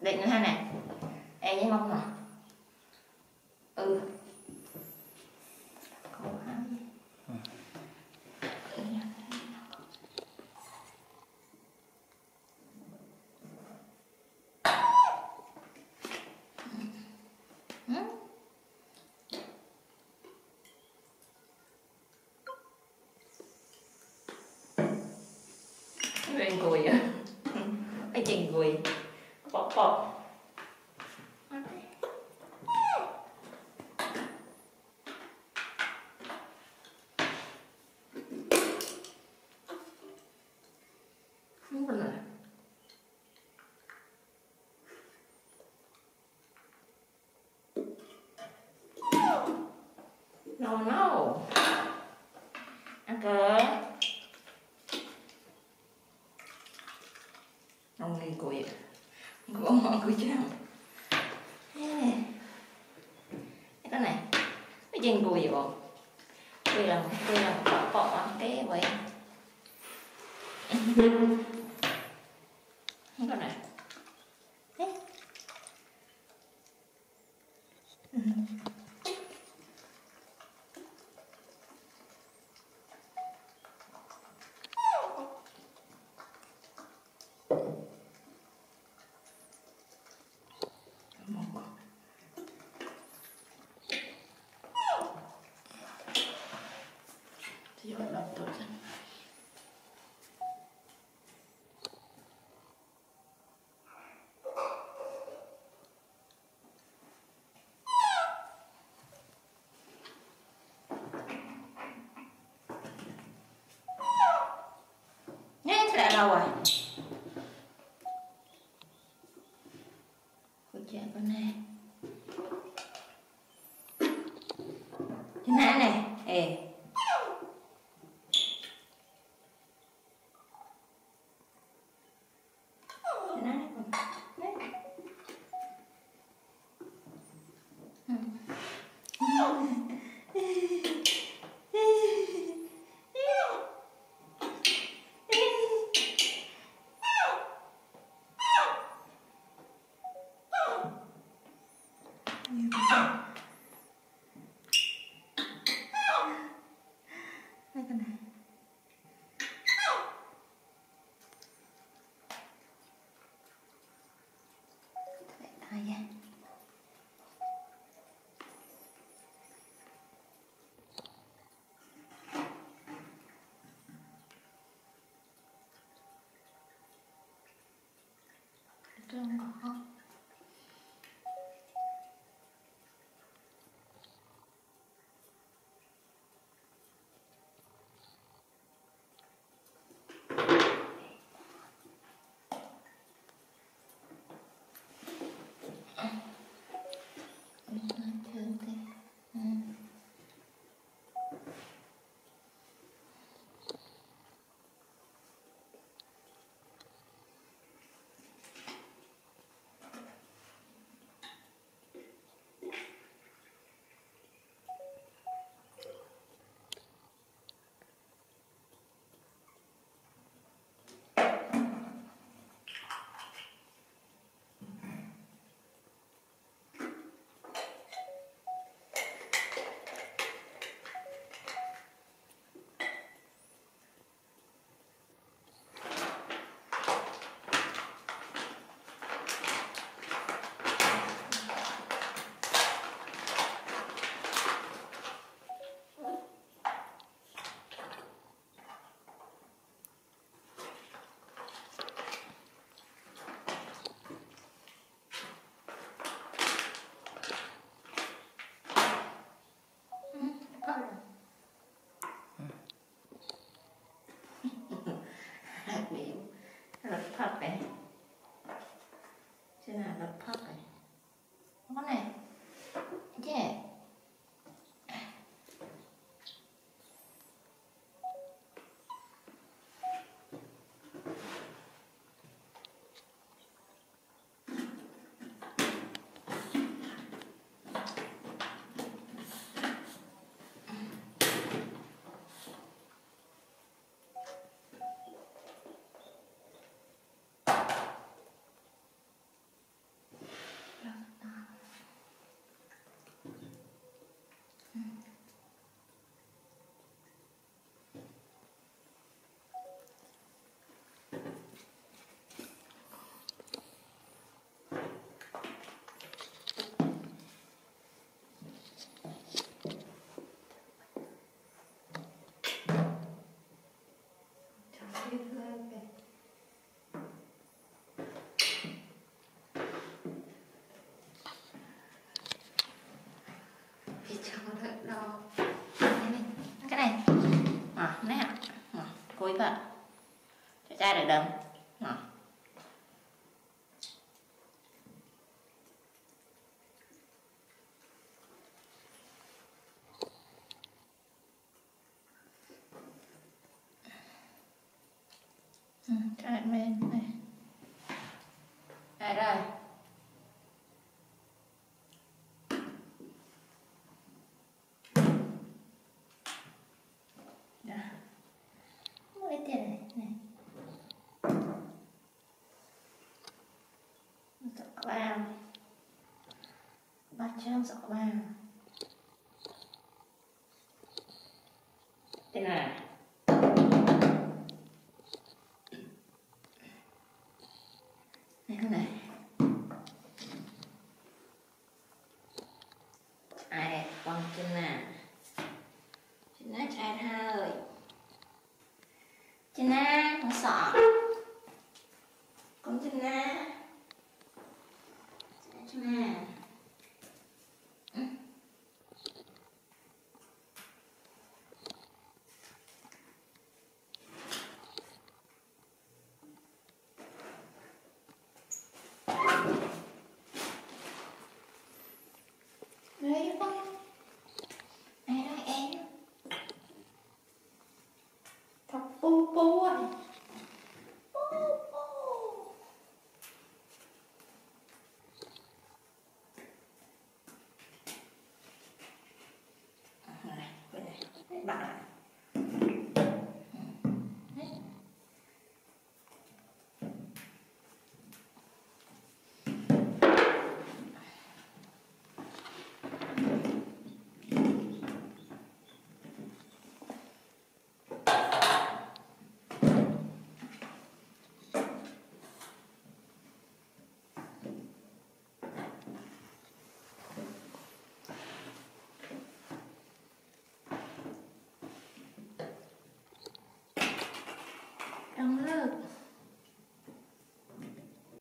Định nữa ha nè. Em với mông nè. Ừ. Cố gắng đi. Chuyện cười á. Cái chuyện cười. Bọc bọc. Không có nữa. No no. Ăn cờ. Ông lên cùi. Của mọi người chứ không? Cái này cái chanh bùi vậy bộ? Tôi làm bỏ cái vậy. Không có này. Đâu rồi? Cô cha con nè. Cái nã nè. Ê. Không có không? thôi phải không? Ra được đừng. Đó. Chạy mình này. Đây rồi. Đó. Mỗi tiền này này. Dọc vào. Bắt chân dọc vào. Thế này. Này. Ai quăng chân nè. Chân nè chạy hơi. Chân nè, con sọ. Con chân nè. Chân nè. Bạn